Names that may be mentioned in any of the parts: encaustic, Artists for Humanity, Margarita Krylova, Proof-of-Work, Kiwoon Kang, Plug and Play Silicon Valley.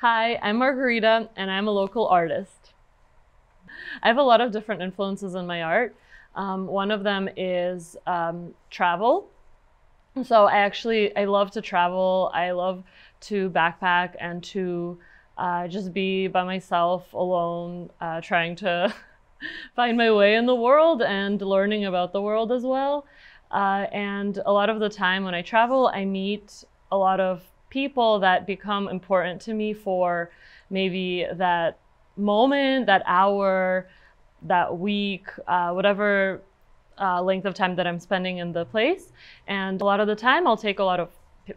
Hi, I'm Margarita and I'm a local artist. I have a lot of different influences in my art. One of them is travel. So I love to travel. I love to backpack and to just be by myself alone, trying to find my way in the world and learning about the world as well. And a lot of the time when I travel, I meet a lot of people that become important to me for maybe that moment, that hour, that week, whatever length of time that I'm spending in the place. And a lot of the time I'll take a lot of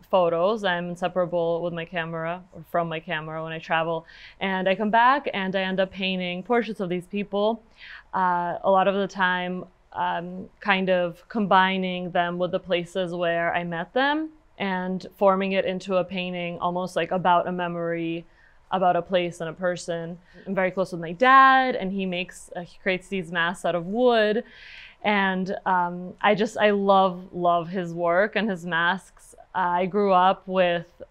photos. I'm inseparable with my camera or from my camera when I travel. And I come back and I end up painting portraits of these people. A lot of the time, kind of combining them with the places where I met them and forming it into a painting, almost like about a memory, about a place and a person. I'm very close with my dad, and he creates these masks out of wood. And I love his work and his masks. I grew up with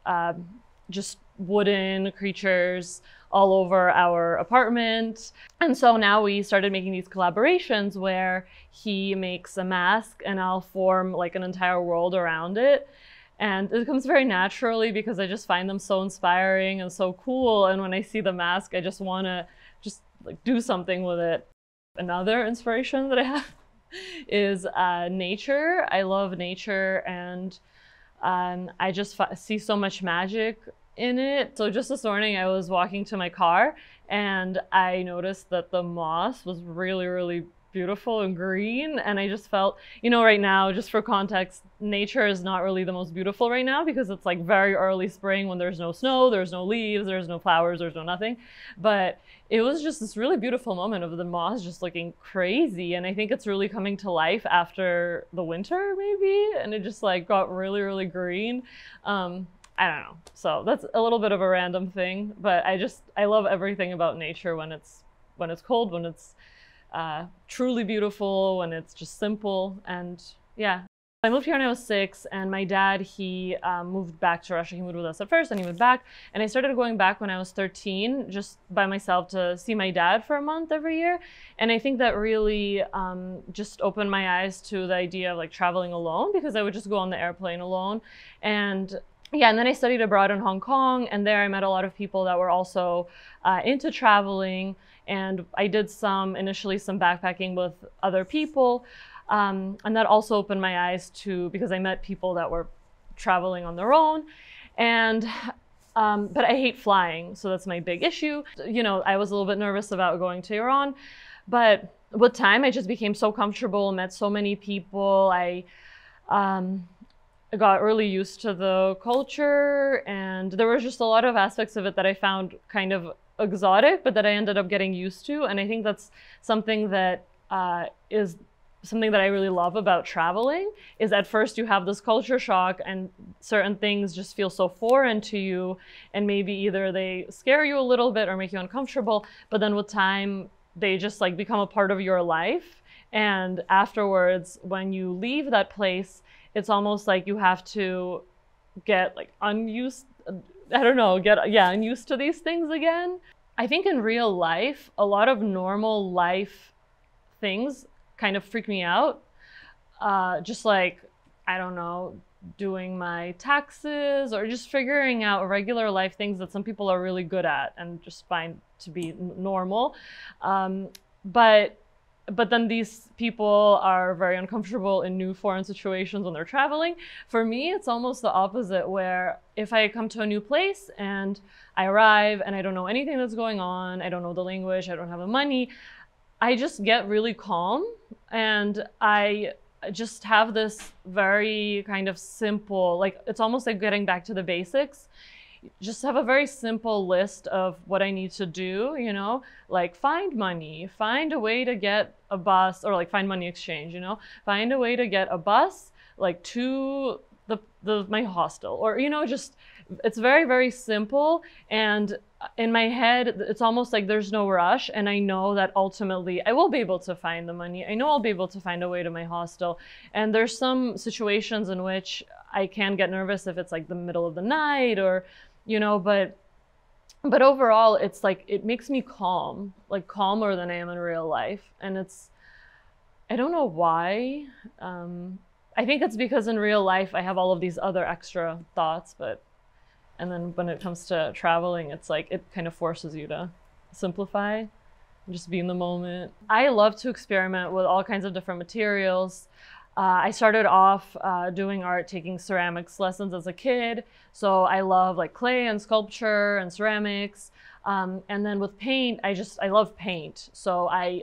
just wooden creatures all over our apartment. And so now we started making these collaborations where he makes a mask and I'll form like an entire world around it. And it comes very naturally because I just find them so inspiring and so cool. And when I see the mask, I just want to like do something with it. Another inspiration that I have is nature. I love nature, and I just see so much magic in it. So just this morning I was walking to my car and I noticed that the moss was really beautiful and green, and I just felt, you know, right now, just for context, nature is not really the most beautiful right now because it's like very early spring when there's no snow, there's no leaves, there's no flowers, there's no nothing. But it was just this really beautiful moment of the moss just looking crazy, and I think it's really coming to life after the winter maybe, and it just like got really green. I don't know, so that's a little bit of a random thing, but I love everything about nature when it's cold, when it's truly beautiful, when it's just simple. And yeah, I moved here when I was 6, and my dad, he moved back to Russia. He moved with us at first and he went back, and I started going back when I was 13 just by myself to see my dad for a month every year. And I think that really just opened my eyes to the idea of like traveling alone, because I would just go on the airplane alone. And yeah, and then I studied abroad in Hong Kong, and there I met a lot of people that were also into traveling, and I did initially some backpacking with other people, and that also opened my eyes to, because I met people that were traveling on their own. And but I hate flying, so that's my big issue. You know, I was a little bit nervous about going to Iran, but with time I just became so comfortable, met so many people. I got really used to the culture, and there was just a lot of aspects of it that I found kind of exotic, but that I ended up getting used to. And I think that's something that is something that I really love about traveling, is at first you have this culture shock and certain things just feel so foreign to you, and maybe either they scare you a little bit or make you uncomfortable, but then with time they just like become a part of your life. And afterwards, when you leave that place, it's almost like you have to get like unused to these things again. I think in real life, a lot of normal life things kind of freak me out. Just like, I don't know, doing my taxes or just figuring out regular life things that some people are really good at and just find to be normal. But then these people are very uncomfortable in new foreign situations when they're traveling. For me, it's almost the opposite, where if I come to a new place and I arrive and I don't know anything that's going on, I don't know the language, I don't have the money, I just get really calm, and I just have this very kind of simple, like it's almost like getting back to the basics. Just have a very simple list of what I need to do, you know, like find money, find a way to get a bus, or like find money exchange, you know, find a way to get a bus like to my hostel, or, you know, just it's very simple. And in my head, it's almost like there's no rush, and I know that ultimately I will be able to find the money. I know I'll be able to find a way to my hostel. And there's some situations in which I can get nervous if it's like the middle of the night, or, you know, but But overall, it's like, it makes me calm, like calmer than I am in real life. And it's, I don't know why. I think it's because in real life, I have all of these other extra thoughts, but, and then when it comes to traveling, it's like, it kind of forces you to simplify and just be in the moment. I love to experiment with all kinds of different materials. I started off doing art, taking ceramics lessons as a kid. So I love like clay and sculpture and ceramics. And then with paint, I love paint. So I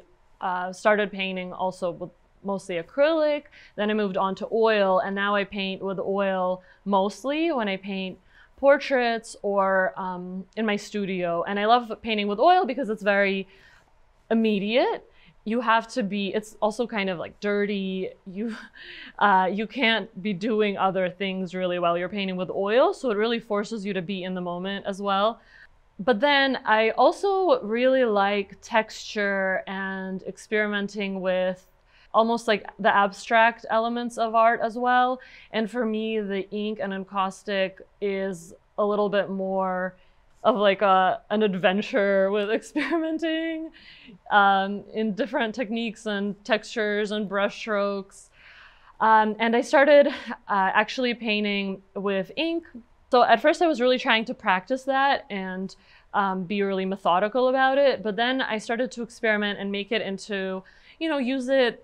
started painting also with mostly acrylic. Then I moved on to oil, and now I paint with oil mostly when I paint portraits or in my studio. And I love painting with oil because it's very immediate. You have to be, it's also kind of like dirty. You can't be doing other things really while you're painting with oil. So it really forces you to be in the moment as well. But then I also really like texture and experimenting with almost like the abstract elements of art as well. And for me, the ink and encaustic is a little bit more of like an adventure with experimenting in different techniques and textures and brush strokes. And I started actually painting with ink. So at first I was really trying to practice that and be really methodical about it. But then I started to experiment and make it into, you know, use it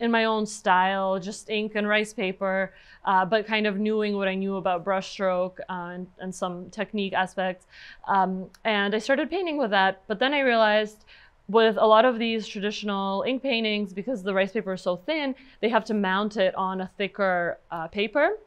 in my own style, just ink and rice paper, but kind of knowing what I knew about brushstroke and some technique aspects. And I started painting with that, but then I realized with a lot of these traditional ink paintings, because the rice paper is so thin, they have to mount it on a thicker paper.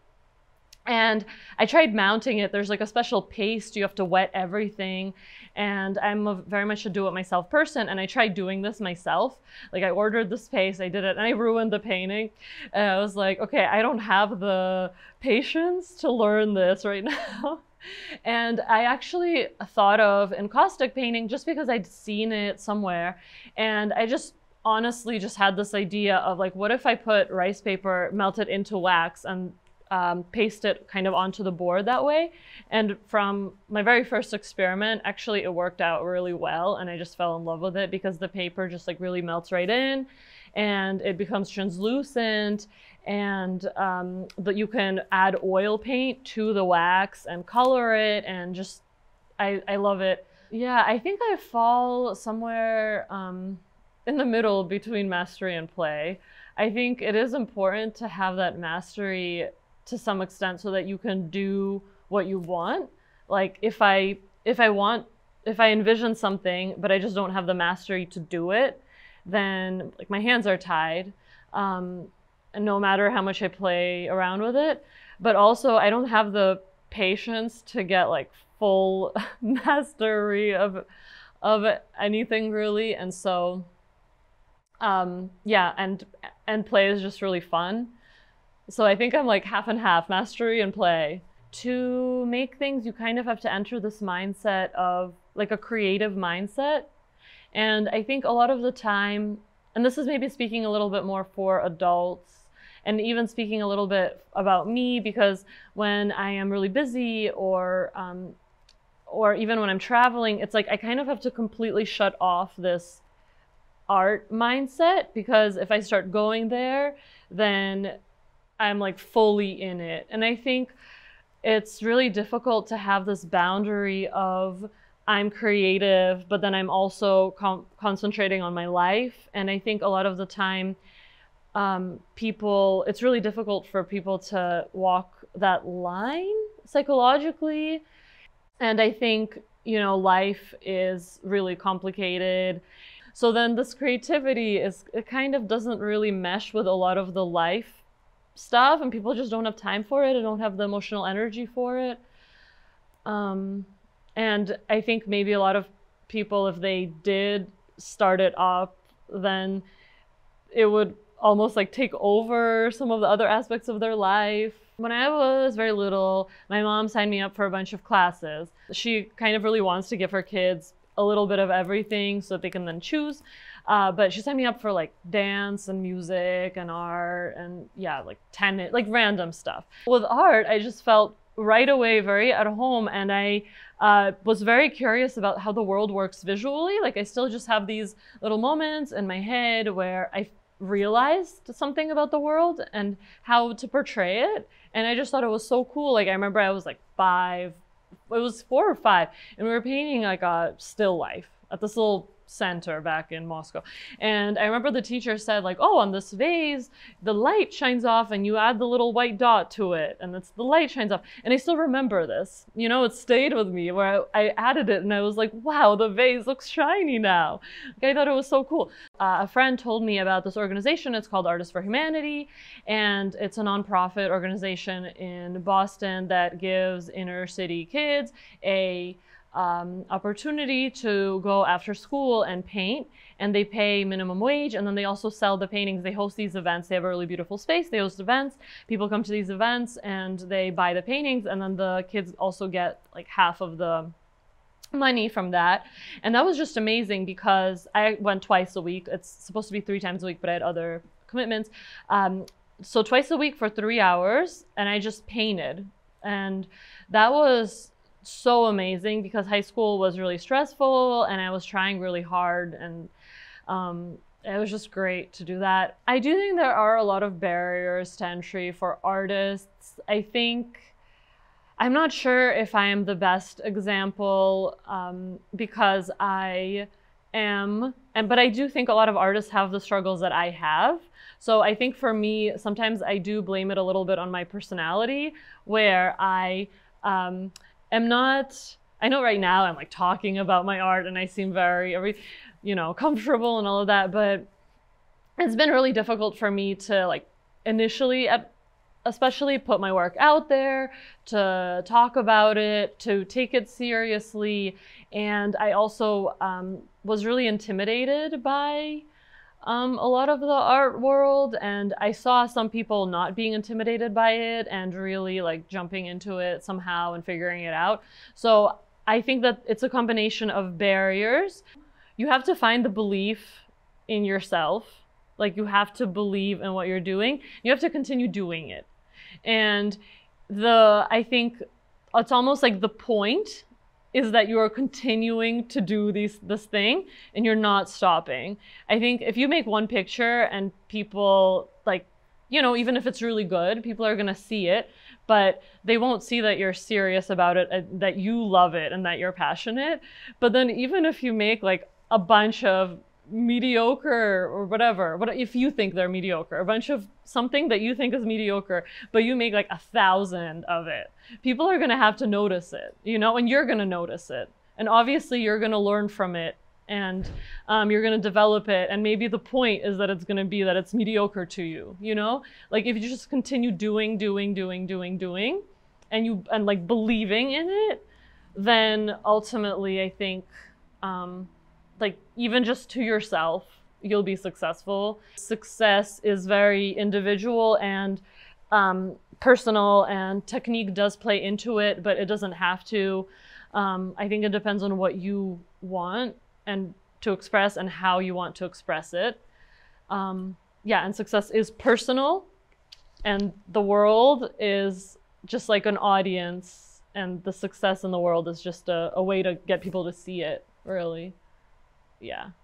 And I tried mounting it. There's like a special paste. You have to wet everything. And I'm very much a do-it-myself person. And I tried doing this myself. Like I ordered this paste, I did it, and I ruined the painting. And I was like, okay, I don't have the patience to learn this right now. And I actually thought of encaustic painting just because I'd seen it somewhere. And I just honestly just had this idea of like, what if I put rice paper, melt it into wax, and paste it kind of onto the board that way. And from my very first experiment, actually it worked out really well, and I just fell in love with it because the paper just like really melts right in and it becomes translucent, and that you can add oil paint to the wax and color it, and just I love it. Yeah, I think I fall somewhere in the middle between mastery and play. I think it is important to have that mastery to some extent so that you can do what you want. Like if I envision something, but I just don't have the mastery to do it, then like my hands are tied, and no matter how much I play around with it. But also I don't have the patience to get like full mastery of anything really. And so, yeah, and play is just really fun. So I think I'm like half and half, mastery and play. To make things, you kind of have to enter this mindset of like a creative mindset. And I think a lot of the time, and this is maybe speaking a little bit more for adults, and even speaking a little bit about me, because when I am really busy or even when I'm traveling, it's like I kind of have to completely shut off this art mindset, because if I start going there, then I'm like fully in it. And I think it's really difficult to have this boundary of I'm creative, but then I'm also concentrating on my life. And I think a lot of the time, it's really difficult for people to walk that line psychologically. And I think, you know, life is really complicated. So then this creativity it kind of doesn't really mesh with a lot of the life stuff, and people just don't have time for it and don't have the emotional energy for it. And I think maybe a lot of people, if they did start it up, then it would almost like take over some of the other aspects of their life. When I was very little, my mom signed me up for a bunch of classes. She kind of really wants to give her kids a little bit of everything so that they can then choose. But she signed me up for like dance and music and art and yeah, like tennis, like random stuff. With art, I just felt right away very at home, and I was very curious about how the world works visually. Like, I still just have these little moments in my head where I realized something about the world and how to portray it. And I just thought it was so cool. Like, I remember I was like four or five, and we were painting like a still life at this little center back in Moscow. And I remember the teacher said, like, oh, on this vase, the light shines off and you add the little white dot to it. And it's the light shines off. And I still remember this, you know, it stayed with me where I added it and I was like, wow, the vase looks shiny now. Like, I thought it was so cool. A friend told me about this organization. It's called Artists for Humanity. And it's a nonprofit organization in Boston that gives inner city kids a opportunity to go after school and paint, and they pay minimum wage, and then they also sell the paintings. They host these events. They have a really beautiful space. They host events. People come to these events and they buy the paintings, and then the kids also get like half of the money from that. And that was just amazing because I went twice a week. It's supposed to be 3 times a week, but I had other commitments. So twice a week for 3 hours, and I just painted. And that was so amazing because high school was really stressful and I was trying really hard, and it was just great to do that. I do think there are a lot of barriers to entry for artists. I think I'm not sure if I am the best example because I am, but I do think a lot of artists have the struggles that I have. So I think for me, sometimes I do blame it a little bit on my personality, where I I know right now I'm like talking about my art and I seem very, you know, comfortable and all of that, but it's been really difficult for me to like initially, especially put my work out there, to talk about it, to take it seriously. And I also was really intimidated by a lot of the art world, and I saw some people not being intimidated by it and really like jumping into it somehow and figuring it out. So I think that it's a combination of barriers. You have to find the belief in yourself. Like, you have to believe in what you're doing. You have to continue doing it. And I think it's almost like the point is that you are continuing to do this thing and you're not stopping. I think if you make one picture and people like, you know, even if it's really good, people are gonna see it, but they won't see that you're serious about it, that you love it and that you're passionate. But then even if you make like a bunch of mediocre or whatever, what if you think they're mediocre, a bunch of something that you think is mediocre, but you make like 1,000 of it, people are gonna have to notice it, you know, and you're gonna notice it, and obviously you're gonna learn from it, and you're gonna develop it, and maybe the point is that it's gonna be that it's mediocre to you, you know, like if you just continue doing, and like believing in it, then ultimately I think like even just to yourself, you'll be successful. Success is very individual and personal, and technique does play into it, but it doesn't have to. I think it depends on what you want and to express and how you want to express it. Yeah, and success is personal, and the world is just like an audience, and the success in the world is just a way to get people to see it, really. Yeah.